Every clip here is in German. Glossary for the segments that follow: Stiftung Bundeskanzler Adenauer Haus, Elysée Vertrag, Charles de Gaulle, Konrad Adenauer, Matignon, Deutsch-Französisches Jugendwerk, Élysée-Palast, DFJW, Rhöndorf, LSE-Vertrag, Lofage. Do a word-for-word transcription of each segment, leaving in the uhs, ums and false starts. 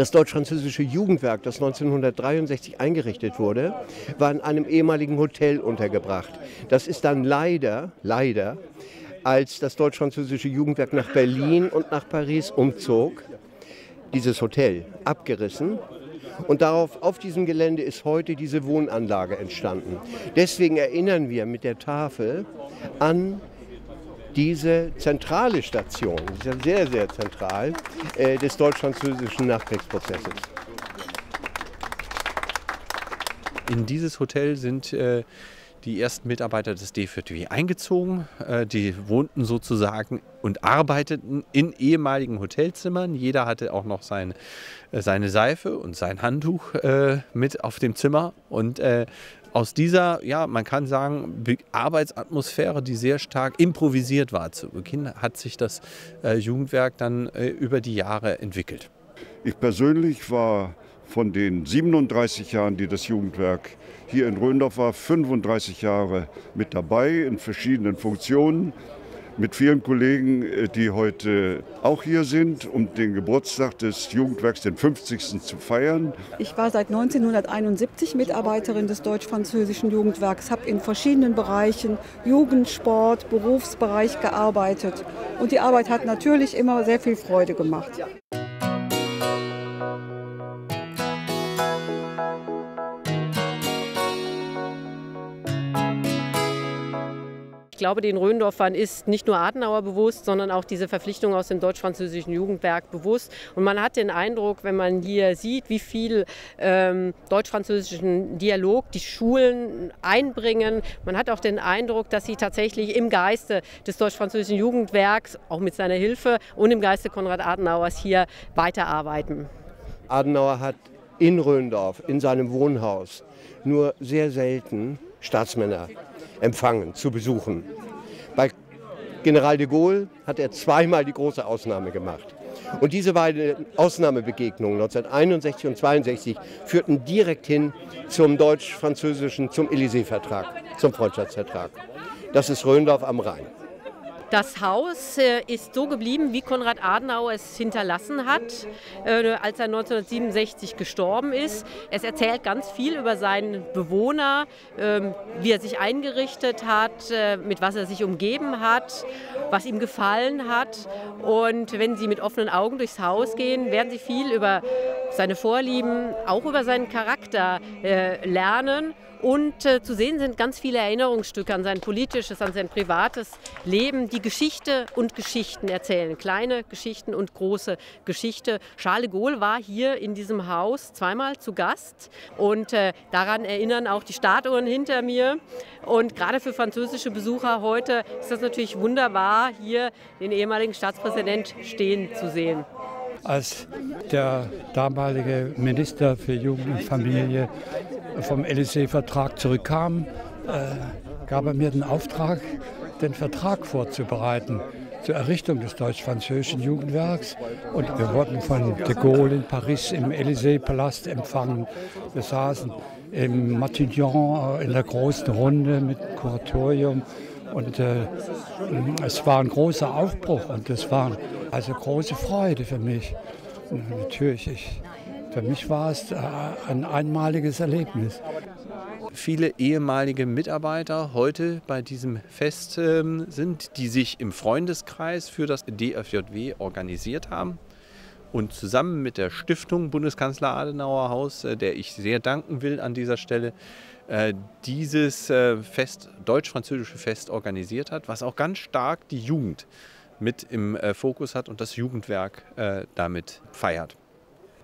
Das Deutsch-Französische Jugendwerk, das neunzehnhundertdreiundsechzig eingerichtet wurde, war in einem ehemaligen Hotel untergebracht. Das ist dann leider, leider, als das Deutsch-Französische Jugendwerk nach Berlin und nach Paris umzog, dieses Hotel abgerissen. Und darauf, auf diesem Gelände ist heute diese Wohnanlage entstanden. Deswegen erinnern wir mit der Tafel an diese zentrale Station, sehr, sehr zentral, äh, des deutsch-französischen Nachkriegsprozesses. In dieses Hotel sind äh, die ersten Mitarbeiter des D V T W eingezogen. Äh, die wohnten sozusagen und arbeiteten in ehemaligen Hotelzimmern. Jeder hatte auch noch sein, äh, seine Seife und sein Handtuch äh, mit auf dem Zimmer. Und äh, aus dieser, ja, man kann sagen, Arbeitsatmosphäre, die sehr stark improvisiert war zu Beginn, hat sich das äh, Jugendwerk dann äh, über die Jahre entwickelt. Ich persönlich war von den siebenunddreißig Jahren, die das Jugendwerk hier in Rhöndorf war, fünfunddreißig Jahre mit dabei in verschiedenen Funktionen, mit vielen Kollegen, die heute auch hier sind, um den Geburtstag des Jugendwerks, den fünfzigsten zu feiern. Ich war seit neunzehnhunderteinundsiebzig Mitarbeiterin des Deutsch-Französischen Jugendwerks, habe in verschiedenen Bereichen, Jugendsport, Berufsbereich gearbeitet. Und die Arbeit hat natürlich immer sehr viel Freude gemacht. Ich glaube, den Rhöndorfern ist nicht nur Adenauer bewusst, sondern auch diese Verpflichtung aus dem deutsch-französischen Jugendwerk bewusst. Und man hat den Eindruck, wenn man hier sieht, wie viel ähm, deutsch-französischen Dialog die Schulen einbringen, man hat auch den Eindruck, dass sie tatsächlich im Geiste des deutsch-französischen Jugendwerks, auch mit seiner Hilfe und im Geiste Konrad Adenauers hier weiterarbeiten. Adenauer hat in Rhöndorf, in seinem Wohnhaus, nur sehr selten Staatsmänner empfangen, zu besuchen. Bei General de Gaulle hat er zweimal die große Ausnahme gemacht. Und diese beiden Ausnahmebegegnungen neunzehnhunderteinundsechzig und neunzehnhundertzweiundsechzig führten direkt hin zum deutsch-französischen, zum Élysée-Vertrag, zum Freundschaftsvertrag. Das ist Rhöndorf am Rhein. Das Haus ist so geblieben, wie Konrad Adenauer es hinterlassen hat, als er neunzehnhundertsiebenundsechzig gestorben ist. Es erzählt ganz viel über seinen Bewohner, wie er sich eingerichtet hat, mit was er sich umgeben hat, was ihm gefallen hat. Und wenn Sie mit offenen Augen durchs Haus gehen, werden Sie viel über seine Vorlieben, auch über seinen Charakter lernen. Und äh, zu sehen sind ganz viele Erinnerungsstücke an sein politisches, an sein privates Leben, die Geschichte und Geschichten erzählen. Kleine Geschichten und große Geschichte. Charles de Gaulle war hier in diesem Haus zweimal zu Gast. Und äh, daran erinnern auch die Statuen hinter mir. Und gerade für französische Besucher heute ist das natürlich wunderbar, hier den ehemaligen Staatspräsident stehen zu sehen. Als der damalige Minister für Jugend und Familie vom L S E-Vertrag zurückkam, äh, gab er mir den Auftrag, den Vertrag vorzubereiten zur Errichtung des deutsch-französischen Jugendwerks. Und wir wurden von de Gaulle in Paris im Élysée-Palast empfangen. Wir saßen im Matignon in der großen Runde mit Kuratorium. Und äh, es war ein großer Aufbruch und es war also große Freude für mich. Und natürlich, ich, für mich war es äh, ein einmaliges Erlebnis. Viele ehemalige Mitarbeiter heute bei diesem Fest äh, sind, die sich im Freundeskreis für das D F J W organisiert haben. Und zusammen mit der Stiftung Bundeskanzler Adenauer Haus, äh, der ich sehr danken will an dieser Stelle, dieses Fest, deutsch-französische Fest organisiert hat, was auch ganz stark die Jugend mit im Fokus hat und das Jugendwerk damit feiert.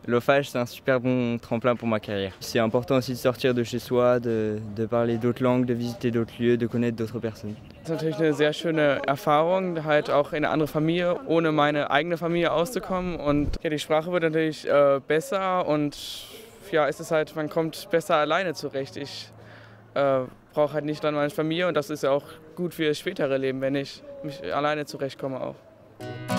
Lofage, c'est un super bon tremplin pour ma carrière. C'est important aussi de sortir de chez soi, de, de parler d'autres langues, de visiter d'autres lieux, de connaître d'autres personnes. Das ist natürlich eine sehr schöne Erfahrung, halt auch in eine andere Familie, ohne meine eigene Familie auszukommen. Und ja, die Sprache wird natürlich äh, besser und ja, es ist halt, man kommt besser alleine zurecht. Ich äh, brauche halt nicht dann meine Familie und das ist ja auch gut für das spätere Leben, wenn ich mich alleine zurechtkomme auch.